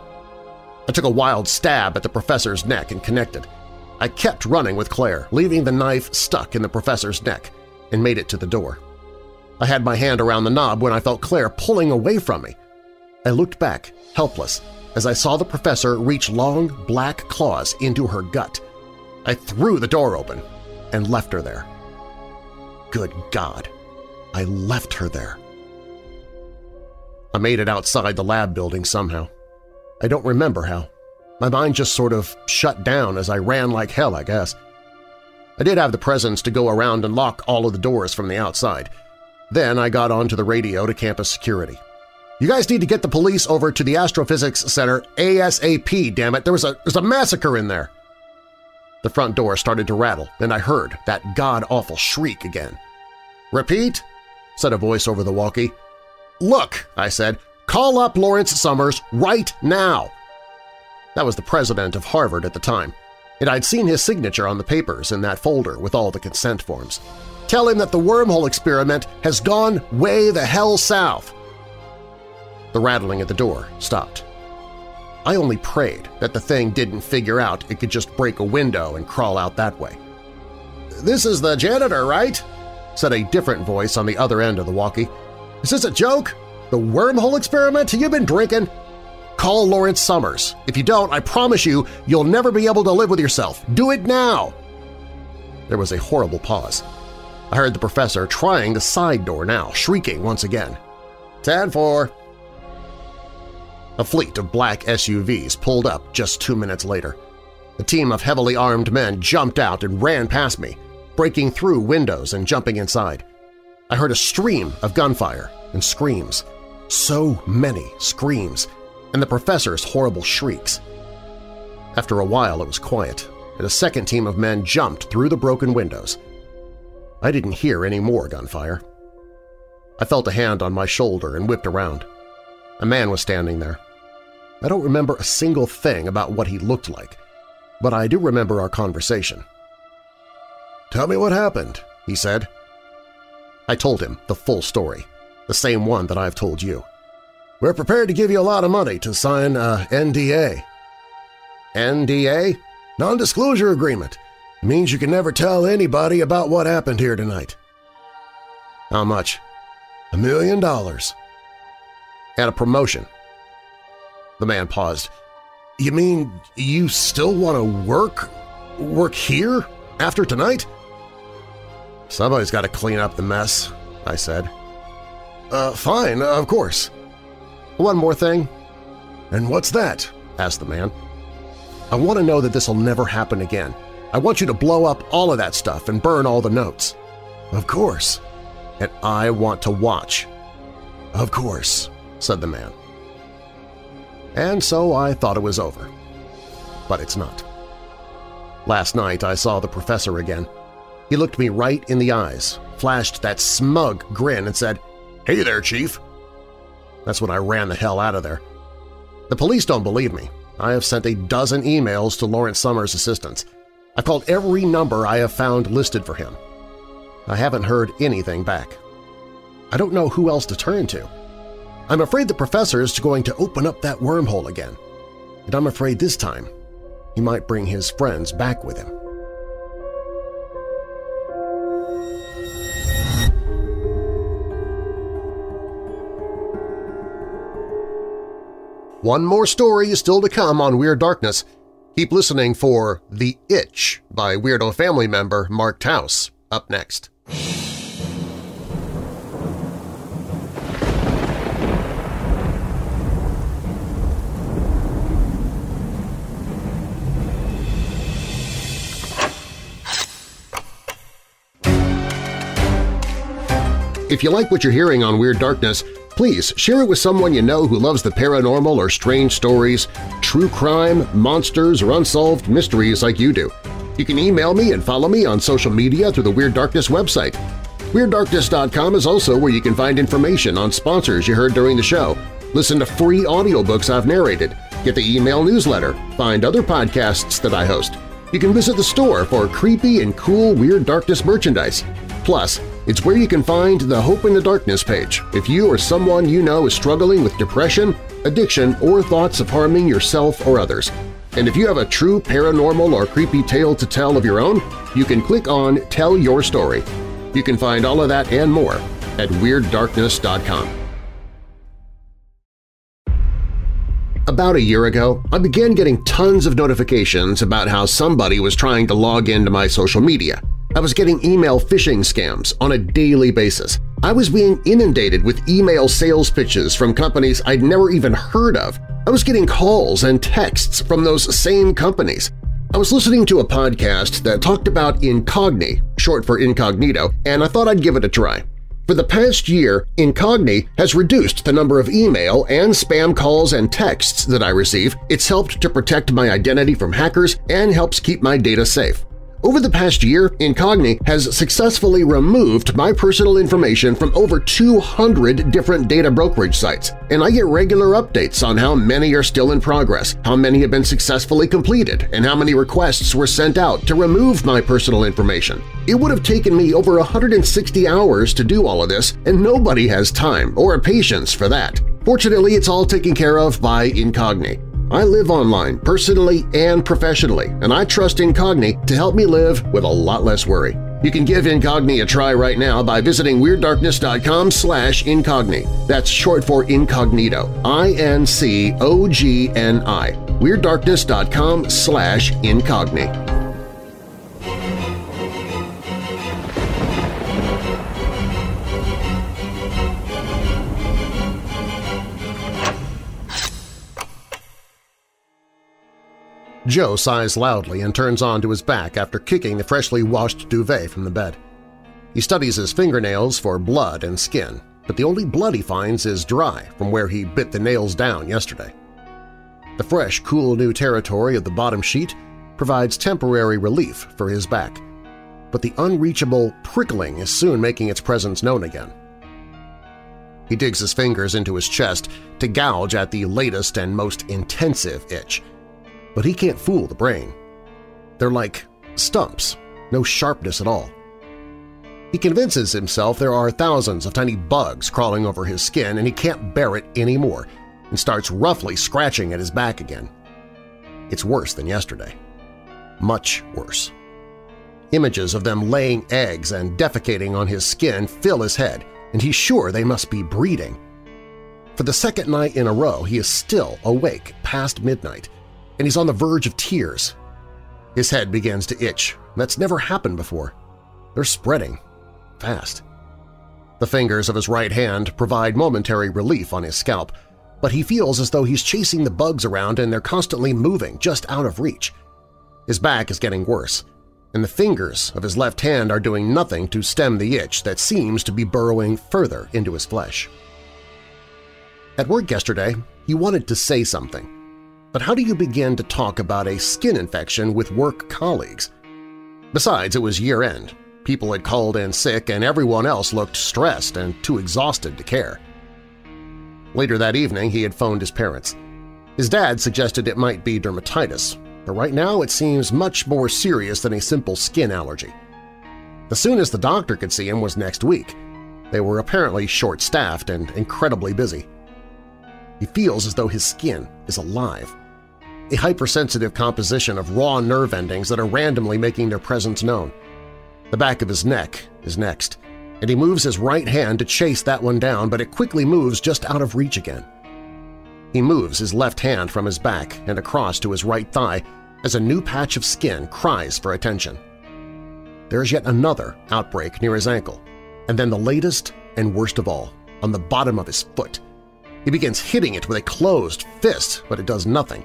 I took a wild stab at the professor's neck and connected. I kept running with Claire, leaving the knife stuck in the professor's neck, and made it to the door. I had my hand around the knob when I felt Claire pulling away from me. I looked back, helpless, as I saw the professor reach long, black claws into her gut. I threw the door open and left her there. Good God, I left her there. I made it outside the lab building somehow. I don't remember how. My mind just sort of shut down as I ran like hell, I guess. I did have the presence to go around and lock all of the doors from the outside. Then I got onto the radio to campus security. "You guys need to get the police over to the Astrophysics Center ASAP, damn it! There's a massacre in there!" The front door started to rattle, and I heard that god-awful shriek again. "Repeat?" said a voice over the walkie. "Look," I said, "call up Lawrence Summers right now!" That was the president of Harvard at the time, and I'd seen his signature on the papers in that folder with all the consent forms. "Tell him that the wormhole experiment has gone way the hell south!" The rattling at the door stopped. I only prayed that the thing didn't figure out it could just break a window and crawl out that way. "This is the janitor, right?" said a different voice on the other end of the walkie. "Is this a joke? The wormhole experiment? You've been drinking? Call Lawrence Summers. If you don't, I promise you, you'll never be able to live with yourself. Do it now!" There was a horrible pause. I heard the professor trying the side door now, shrieking once again. 10-4. A fleet of black SUVs pulled up just 2 minutes later. A team of heavily armed men jumped out and ran past me, breaking through windows and jumping inside. I heard a stream of gunfire and screams. So many screams, and the professor's horrible shrieks. After a while it was quiet, and a second team of men jumped through the broken windows. I didn't hear any more gunfire. I felt a hand on my shoulder and whipped around. A man was standing there. I don't remember a single thing about what he looked like, but I do remember our conversation. "Tell me what happened," he said. I told him the full story, the same one that I've told you. "We're prepared to give you a lot of money to sign a NDA. NDA? Non-disclosure agreement. It means you can never tell anybody about what happened here tonight." "How much?" $1 million. "And a promotion." The man paused. "You mean you still want to work here after tonight?" "Somebody's got to clean up the mess," I said. Fine, of course." "One more thing." "And what's that?" asked the man. "I want to know that this'll never happen again. I want you to blow up all of that stuff and burn all the notes." "Of course." "And I want to watch." "Of course," said the man. And so I thought it was over. But it's not. Last night I saw the professor again. He looked me right in the eyes, flashed that smug grin, and said, "Hey there, Chief." That's when I ran the hell out of there. The police don't believe me. I have sent a dozen emails to Lawrence Summers' assistants. I've called every number I have found listed for him. I haven't heard anything back. I don't know who else to turn to. I'm afraid the professor is going to open up that wormhole again, and I'm afraid this time he might bring his friends back with him. One more story is still to come on Weird Darkness. Keep listening for The Itch by Weirdo Family member Mark Towse up next. If you like what you're hearing on Weird Darkness, please share it with someone you know who loves the paranormal or strange stories, true crime, monsters, or unsolved mysteries like you do. You can email me and follow me on social media through the Weird Darkness website. WeirdDarkness.com is also where you can find information on sponsors you heard during the show, listen to free audiobooks I've narrated, get the email newsletter, find other podcasts that I host. You can visit the store for creepy and cool Weird Darkness merchandise. Plus, it's where you can find the Hope in the Darkness page if you or someone you know is struggling with depression, addiction, or thoughts of harming yourself or others. And if you have a true paranormal or creepy tale to tell of your own, you can click on Tell Your Story. You can find all of that and more at WeirdDarkness.com. About a year ago, I began getting tons of notifications about how somebody was trying to log into my social media. I was getting email phishing scams on a daily basis. I was being inundated with email sales pitches from companies I'd never even heard of. I was getting calls and texts from those same companies. I was listening to a podcast that talked about Incogni, short for incognito, and I thought I'd give it a try. For the past year, Incogni has reduced the number of email and spam calls and texts that I receive. It's helped to protect my identity from hackers and helps keep my data safe. Over the past year, Incogni has successfully removed my personal information from over 200 different data brokerage sites, and I get regular updates on how many are still in progress, how many have been successfully completed, and how many requests were sent out to remove my personal information. It would have taken me over 160 hours to do all of this, and nobody has time or patience for that. Fortunately, it's all taken care of by Incogni. I live online, personally and professionally, and I trust Incogni to help me live with a lot less worry. You can give Incogni a try right now by visiting WeirdDarkness.com/Incogni. That's short for incognito, I-N-C-O-G-N-I, WeirdDarkness.com/Incogni. Joe sighs loudly and turns onto his back after kicking the freshly washed duvet from the bed. He studies his fingernails for blood and skin, but the only blood he finds is dry from where he bit the nails down yesterday. The fresh, cool new territory of the bottom sheet provides temporary relief for his back, but the unreachable prickling is soon making its presence known again. He digs his fingers into his chest to gouge at the latest and most intensive itch, but he can't fool the brain. They're like stumps, no sharpness at all. He convinces himself there are thousands of tiny bugs crawling over his skin and he can't bear it anymore and starts roughly scratching at his back again. It's worse than yesterday. Much worse. Images of them laying eggs and defecating on his skin fill his head, and he's sure they must be breeding. For the second night in a row, he is still awake past midnight, and he's on the verge of tears. His head begins to itch. That's never happened before. They're spreading. Fast. The fingers of his right hand provide momentary relief on his scalp, but he feels as though he's chasing the bugs around and they're constantly moving just out of reach. His back is getting worse, and the fingers of his left hand are doing nothing to stem the itch that seems to be burrowing further into his flesh. At work yesterday, he wanted to say something, but how do you begin to talk about a skin infection with work colleagues? Besides, it was year-end. People had called in sick and everyone else looked stressed and too exhausted to care. Later that evening, he had phoned his parents. His dad suggested it might be dermatitis, but right now it seems much more serious than a simple skin allergy. The soonest the doctor could see him was next week. They were apparently short-staffed and incredibly busy. He feels as though his skin is alive, a hypersensitive composition of raw nerve endings that are randomly making their presence known. The back of his neck is next, and he moves his right hand to chase that one down, but it quickly moves just out of reach again. He moves his left hand from his back and across to his right thigh as a new patch of skin cries for attention. There is yet another outbreak near his ankle, and then the latest and worst of all, on the bottom of his foot. He begins hitting it with a closed fist, but it does nothing.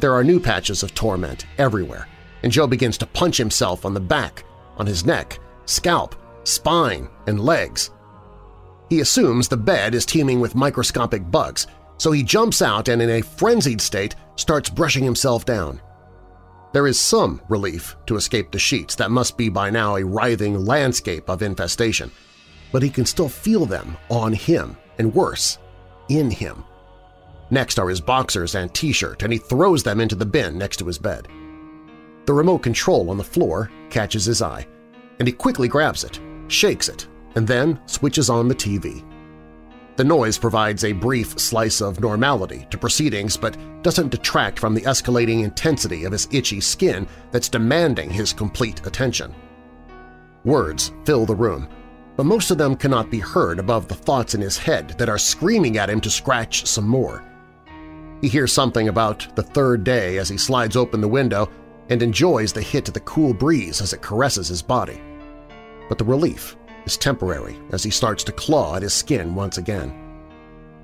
There are new patches of torment everywhere, and Joe begins to punch himself on the back, on his neck, scalp, spine, and legs. He assumes the bed is teeming with microscopic bugs, so he jumps out and in a frenzied state starts brushing himself down. There is some relief to escape the sheets that must be by now a writhing landscape of infestation, but he can still feel them on him, and worse, in him. Next are his boxers and t-shirt, and he throws them into the bin next to his bed. The remote control on the floor catches his eye, and he quickly grabs it, shakes it, and then switches on the TV. The noise provides a brief slice of normality to proceedings but doesn't detract from the escalating intensity of his itchy skin that's demanding his complete attention. Words fill the room, but most of them cannot be heard above the thoughts in his head that are screaming at him to scratch some more. He hears something about the third day as he slides open the window and enjoys the hit of the cool breeze as it caresses his body. But the relief is temporary as he starts to claw at his skin once again.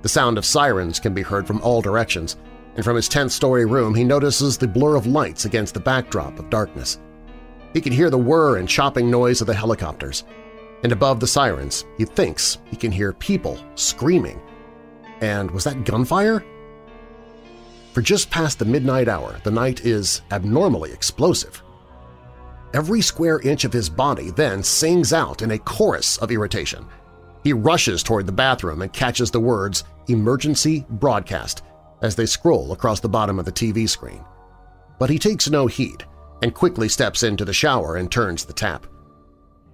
The sound of sirens can be heard from all directions, and from his 10th-story room he notices the blur of lights against the backdrop of darkness. He can hear the whir and chopping noise of the helicopters, and above the sirens he thinks he can hear people screaming. And was that gunfire? For just past the midnight hour, the night is abnormally explosive. Every square inch of his body then sings out in a chorus of irritation. He rushes toward the bathroom and catches the words "emergency broadcast" as they scroll across the bottom of the TV screen. But he takes no heed and quickly steps into the shower and turns the tap.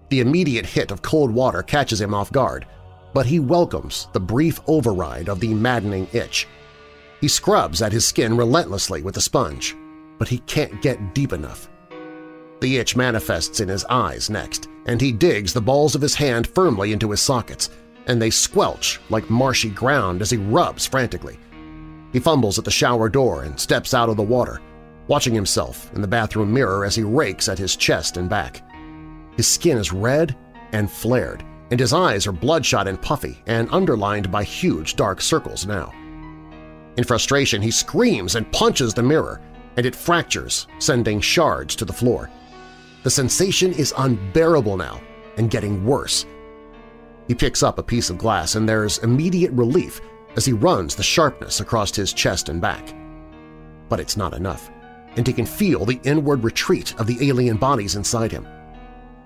The immediate hit of cold water catches him off guard, but he welcomes the brief override of the maddening itch. He scrubs at his skin relentlessly with a sponge, but he can't get deep enough. The itch manifests in his eyes next, and he digs the balls of his hand firmly into his sockets, and they squelch like marshy ground as he rubs frantically. He fumbles at the shower door and steps out of the water, watching himself in the bathroom mirror as he rakes at his chest and back. His skin is red and flared, and his eyes are bloodshot and puffy and underlined by huge dark circles now. In frustration, he screams and punches the mirror, and it fractures, sending shards to the floor. The sensation is unbearable now, and getting worse. He picks up a piece of glass and there's immediate relief as he runs the sharpness across his chest and back. But it's not enough, and he can feel the inward retreat of the alien bodies inside him.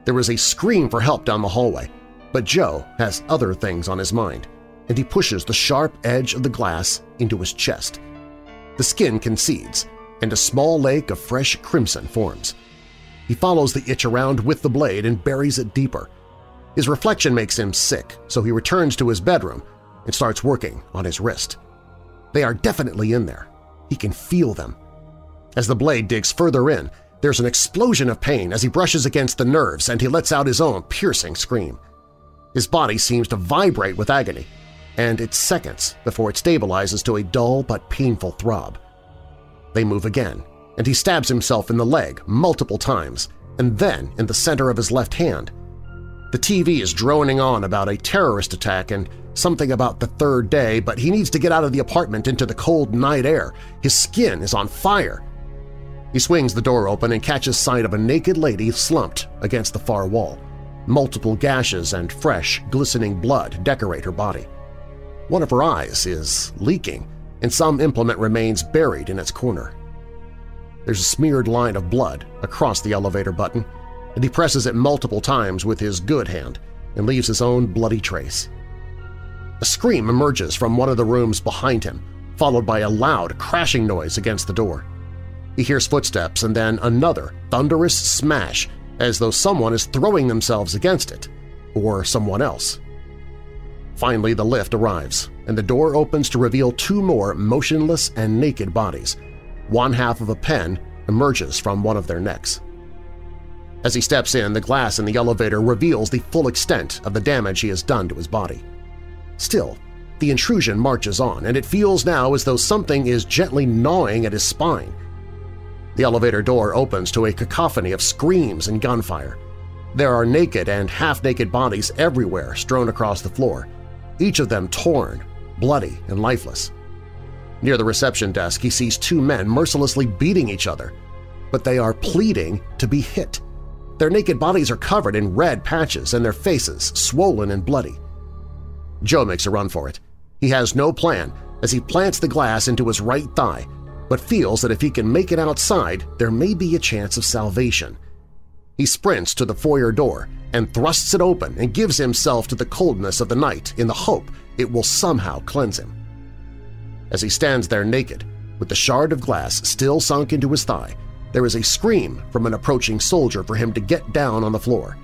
There is a scream for help down the hallway, but Joe has other things on his mind, and he pushes the sharp edge of the glass into his chest. The skin concedes, and a small lake of fresh crimson forms. He follows the itch around with the blade and buries it deeper. His reflection makes him sick, so he returns to his bedroom and starts working on his wrist. They are definitely in there. He can feel them. As the blade digs further in, there's an explosion of pain as he brushes against the nerves and he lets out his own piercing scream. His body seems to vibrate with agony, and it's seconds before it stabilizes to a dull but painful throb. They move again, and he stabs himself in the leg multiple times and then in the center of his left hand. The TV is droning on about a terrorist attack and something about the third day, but he needs to get out of the apartment into the cold night air. His skin is on fire. He swings the door open and catches sight of a naked lady slumped against the far wall. Multiple gashes and fresh, glistening blood decorate her body. One of her eyes is leaking, and some implement remains buried in its corner. There's a smeared line of blood across the elevator button, and he presses it multiple times with his good hand and leaves his own bloody trace. A scream emerges from one of the rooms behind him, followed by a loud crashing noise against the door. He hears footsteps and then another thunderous smash, as though someone is throwing themselves against it, or someone else. Finally, the lift arrives, and the door opens to reveal two more motionless and naked bodies. One half of a pen emerges from one of their necks. As he steps in, the glass in the elevator reveals the full extent of the damage he has done to his body. Still, the intrusion marches on, and it feels now as though something is gently gnawing at his spine. The elevator door opens to a cacophony of screams and gunfire. There are naked and half-naked bodies everywhere strewn across the floor, each of them torn, bloody, and lifeless. Near the reception desk, he sees two men mercilessly beating each other, but they are pleading to be hit. Their naked bodies are covered in red patches and their faces swollen and bloody. Joe makes a run for it. He has no plan as he plants the glass into his right thigh, but feels that if he can make it outside, there may be a chance of salvation. He sprints to the foyer door and thrusts it open and gives himself to the coldness of the night in the hope it will somehow cleanse him. As he stands there naked, with the shard of glass still sunk into his thigh, there is a scream from an approaching soldier for him to get down on the floor.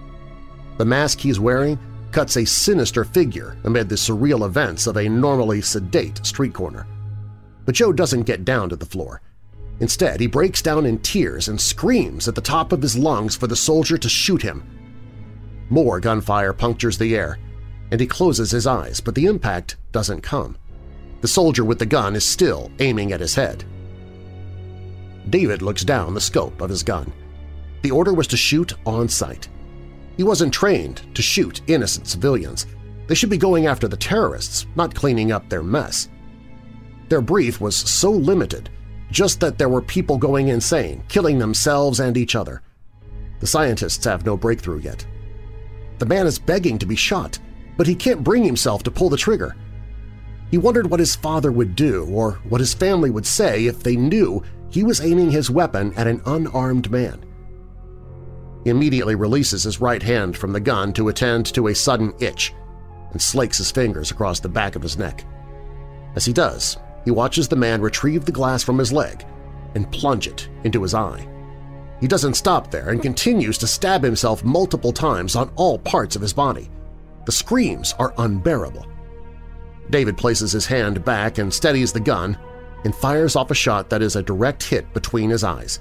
The mask he's wearing cuts a sinister figure amid the surreal events of a normally sedate street corner. But Joe doesn't get down to the floor. Instead, he breaks down in tears and screams at the top of his lungs for the soldier to shoot him. More gunfire punctures the air, and he closes his eyes, but the impact doesn't come. The soldier with the gun is still aiming at his head. David looks down the scope of his gun. The order was to shoot on sight. He wasn't trained to shoot innocent civilians. They should be going after the terrorists, not cleaning up their mess. Their brief was so limited, just that there were people going insane, killing themselves and each other. The scientists have no breakthrough yet. The man is begging to be shot, but he can't bring himself to pull the trigger. He wondered what his father would do or what his family would say if they knew he was aiming his weapon at an unarmed man. He immediately releases his right hand from the gun to attend to a sudden itch and slakes his fingers across the back of his neck. As he does, he watches the man retrieve the glass from his leg and plunge it into his eye. He doesn't stop there and continues to stab himself multiple times on all parts of his body. The screams are unbearable. David places his hand back and steadies the gun and fires off a shot that is a direct hit between his eyes.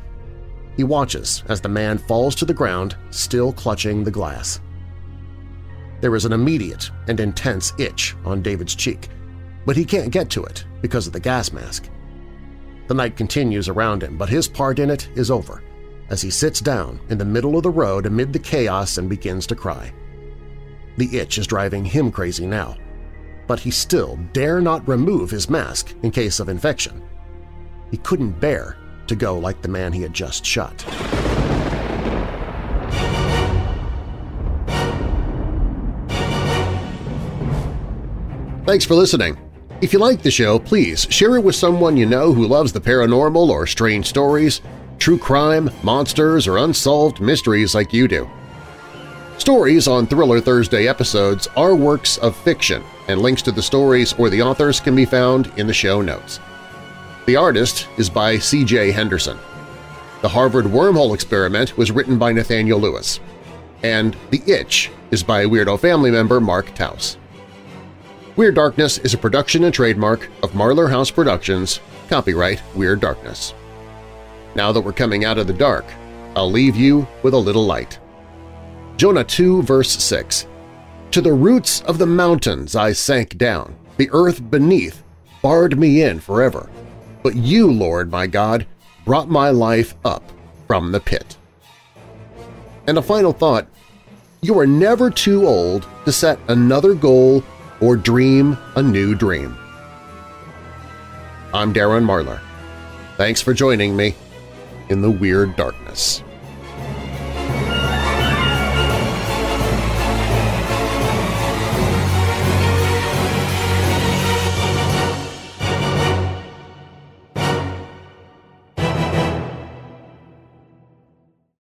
He watches as the man falls to the ground, still clutching the glass. There is an immediate and intense itch on David's cheek, but he can't get to it because of the gas mask. The night continues around him, but his part in it is over as he sits down in the middle of the road amid the chaos and begins to cry. The itch is driving him crazy now, but he still dare not remove his mask in case of infection. He couldn't bear to go like the man he had just shot. Thanks for listening. If you like the show, please share it with someone you know who loves the paranormal or strange stories, true crime, monsters, or unsolved mysteries like you do. Stories on Thriller Thursday episodes are works of fiction, and links to the stories or the authors can be found in the show notes. The artist is by C.J. Henderson. The Harvard Wormhole Experiment was written by Nathaniel Lewis. And The Itch is by Weirdo family member Mark Towse. Weird Darkness is a production and trademark of Marlar House Productions, copyright Weird Darkness. Now that we're coming out of the dark, I'll leave you with a little light. Jonah 2, verse 6, "To the roots of the mountains I sank down, the earth beneath barred me in forever. But you, Lord my God, brought my life up from the pit." And a final thought, you are never too old to set another goal or dream a new dream. I'm Darren Marlar. Thanks for joining me in the Weird Darkness.